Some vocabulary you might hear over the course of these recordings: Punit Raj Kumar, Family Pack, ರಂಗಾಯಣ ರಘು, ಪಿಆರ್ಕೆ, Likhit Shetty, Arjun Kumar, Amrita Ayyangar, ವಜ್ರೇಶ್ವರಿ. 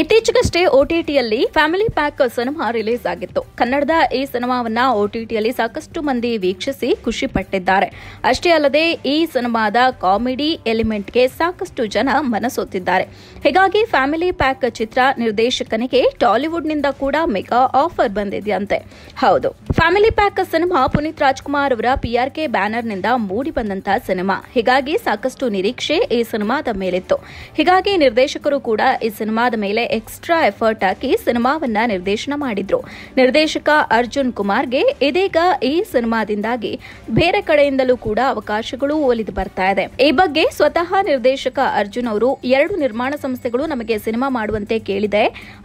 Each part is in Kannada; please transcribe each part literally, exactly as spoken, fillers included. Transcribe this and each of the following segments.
ಇತ್ತೀಚೆಗಷ್ಟೇ ಓಟಿಟಿಯಲ್ಲಿ ಫ್ಯಾಮಿಲಿ ಪ್ಯಾಕ್ ಸಿನಿಮಾ ರಿಲೀಸ್ ಆಗಿತ್ತು. ಕನ್ನಡದ ಈ ಸಿನಿಮಾವನ್ನ ಓಟಿಟಿಯಲ್ಲಿ ಸಾಕಷ್ಟು ಮಂದಿ ವೀಕ್ಷಿಸಿ ಖುಷಿ ಪಟ್ಟಿದ್ದಾರೆ. ಅಷ್ಟೇ ಅಲ್ಲದೆ ಈ ಸಿನಿಮಾದ ಕಾಮಿಡಿ ಎಲಿಮೆಂಟ್ಗೆ ಸಾಕಷ್ಟು ಜನ ಮನಸೋತಿದ್ದಾರೆ. ಹೀಗಾಗಿ ಫ್ಯಾಮಿಲಿ ಪ್ಯಾಕ್ ಚಿತ್ರ ನಿರ್ದೇಶಕನಿಗೆ ಟಾಲಿವುಡ್ನಿಂದ ಕೂಡ ಮೆಗಾ ಆಫರ್ ಬಂದಿದೆಯಂತೆ. ಹೌದು, family pack cinema Puneeth Rajkumar ಅವರ ಪಿಆರ್ಕೆ ಬ್ಯಾನರ್ನಿಂದ ಮೂಡಿ ಬಂದಂತಹ ಸಿನಿಮಾ. ಹೀಗಾಗಿ ಸಾಕಷ್ಟು ನಿರೀಕ್ಷೆ ಈ ಸಿನಿಮಾದ ಮೇಲಿತ್ತು. ಹೀಗಾಗಿ ನಿರ್ದೇಶಕರು ಕೂಡ ಈ ಸಿನಿಮಾದ ಮೇಲೆ ಎಕ್ಸ್ಟ್ರಾ ಎಫರ್ಟ್ ಹಾಕಿ ಸಿನಿಮಾವನ್ನ ನಿರ್ದೇಶನ ಮಾಡಿದ್ರು. ನಿರ್ದೇಶಕ ಅರ್ಜುನ್ ಕುಮಾರ್ಗೆ ಇದೀಗ ಈ ಸಿನಿಮಾದಿಂದಾಗಿ ಬೇರೆ ಕಡೆಯಿಂದಲೂ ಕೂಡ ಅವಕಾಶಗಳು ಒಲಿದು ಬರ್ತಾ ಇದೆ. ಈ ಬಗ್ಗೆ ಸ್ವತಃ ನಿರ್ದೇಶಕ ಅರ್ಜುನ್ ಅವರು, ಎರಡು ನಿರ್ಮಾಣ ಸಂಸ್ಥೆಗಳು ನಮಗೆ ಸಿನಿಮಾ ಮಾಡುವಂತೆ ಕೇಳಿದೆ,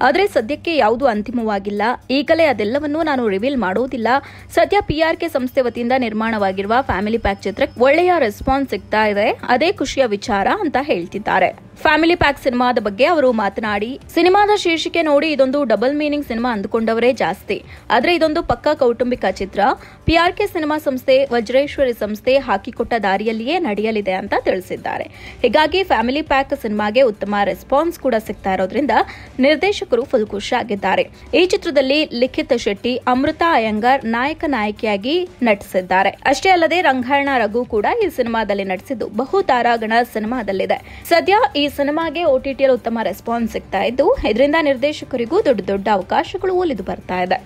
ಆದರೆ ಸದ್ಯಕ್ಕೆ ಯಾವುದು ಅಂತಿಮವಾಗಿಲ್ಲ. ಈಗಲೇ ಅದೆಲ್ಲವನ್ನೂ ನಾನು ರಿವೀಲ್ ಮಾಡೋದಿಲ್ಲ. ಸದ್ಯ ಪಿಆರ್ಕೆ ಸಂಸ್ಥೆ ವತಿಯಿಂದ ನಿರ್ಮಾಣವಾಗಿರುವ ಫ್ಯಾಮಿಲಿ ಪ್ಯಾಕ್ ಚಿತ್ರಕ್ಕೆ ಒಳ್ಳೆಯ ರೆಸ್ಪಾನ್ಸ್ ಸಿಗ್ತಾ ಇದೆ, ಅದೇ ಖುಷಿಯ ವಿಚಾರ ಅಂತ ಹೇಳ್ತಿದ್ದಾರೆ. ಫ್ಯಾಮಿಲಿ ಪ್ಯಾಕ್ ಸಿನಿಮಾದ ಬಗ್ಗೆ ಅವರು ಮಾತನಾಡಿ, ಸಿನಿಮಾದ ಶೀರ್ಷಿಕೆ ನೋಡಿ ಇದೊಂದು ಡಬಲ್ ಮೀನಿಂಗ್ ಸಿನಿಮಾ ಅಂದುಕೊಂಡವರೇ ಜಾಸ್ತಿ, ಆದರೆ ಇದೊಂದು ಪಕ್ಕಾ ಕೌಟುಂಬಿಕ ಚಿತ್ರ. ಪಿಆರ್ಕೆ ಸಿನಿಮಾ ಸಂಸ್ಥೆ, ವಜ್ರೇಶ್ವರಿ ಸಂಸ್ಥೆ ಹಾಕಿಕೊಟ್ಟ ದಾರಿಯಲ್ಲಿಯೇ ನಡೆಯಲಿದೆ ಅಂತ ತಿಳಿಸಿದ್ದಾರೆ. ಹೀಗಾಗಿ ಫ್ಯಾಮಿಲಿ ಪ್ಯಾಕ್ ಸಿನಿಮಾಗೆ ಉತ್ತಮ ರೆಸ್ಪಾನ್ಸ್ ಕೂಡ ಸಿಗ್ತಾ ಇರೋದ್ರಿಂದ ನಿರ್ದೇಶಕರು ಫುಲ್ ಖುಷಿಯಾಗಿದ್ದಾರೆ. ಈ ಚಿತ್ರದಲ್ಲಿ ಲಿಖಿತ್ ಶೆಟ್ಟಿ, ಅಮೃತಾ ಅಯ್ಯಂಗಾರ್ ನಾಯಕ ನಾಯಕಿಯಾಗಿ ನಟಿಸಿದ್ದಾರೆ. ಅಷ್ಟೇ ಅಲ್ಲದೆ ರಂಗಾಯಣ ರಘು ಕೂಡ ಈ ಸಿನಿಮಾದಲ್ಲಿ ನಟಿಸಿದ್ದು ಬಹು ತಾರಾಗಣ ಸಿನಿಮಾದಲ್ಲಿದೆ. ಸದ್ಯ ಈ ಸಿನಿಮಾಗೆ ಓಟಿಟಿಯಲ್ಲಿ ಉತ್ತಮ ರೆಸ್ಪಾನ್ಸ್ ಸಿಗ್ತಾ ಇದ್ದು ಇದರಿಂದ ನಿರ್ದೇಶಕರಿಗೂ ದೊಡ್ಡ ದೊಡ್ಡ ಅವಕಾಶಗಳು ಒಲಿದು ಬರ್ತಾ ಇದೆ.